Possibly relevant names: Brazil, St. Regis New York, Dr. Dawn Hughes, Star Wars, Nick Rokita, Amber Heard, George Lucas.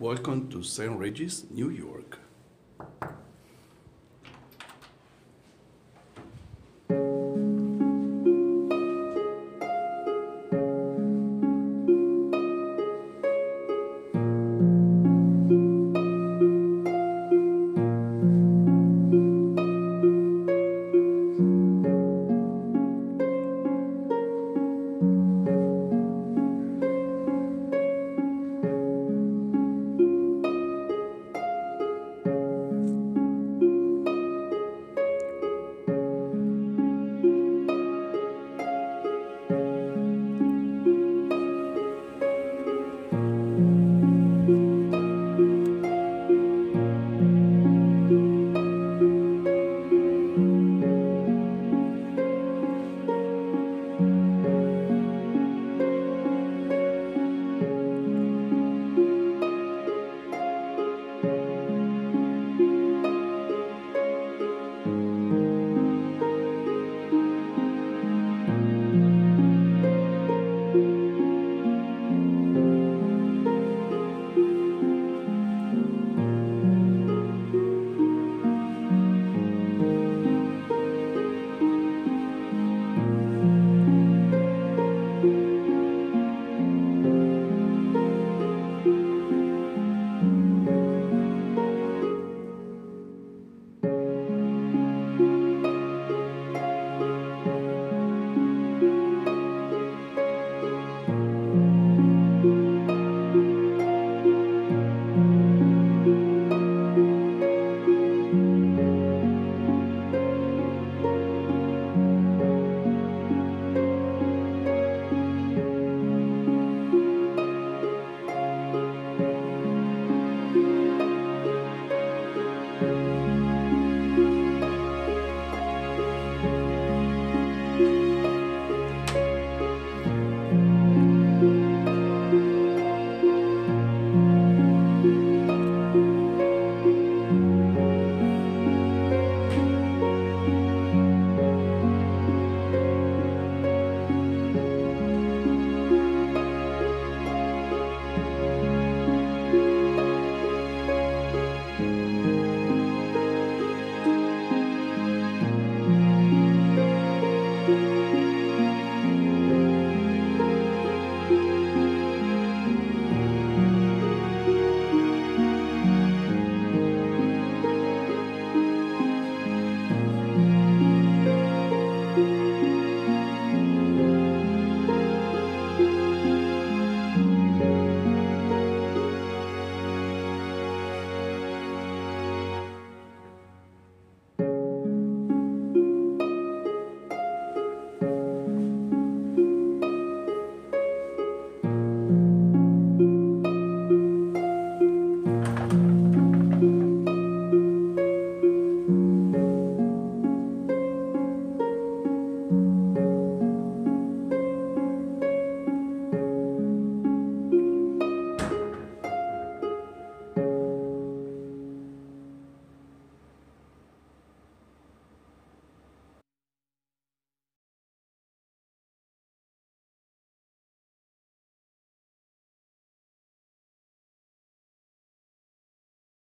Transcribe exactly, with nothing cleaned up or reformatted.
Welcome to Saint Regis, New York.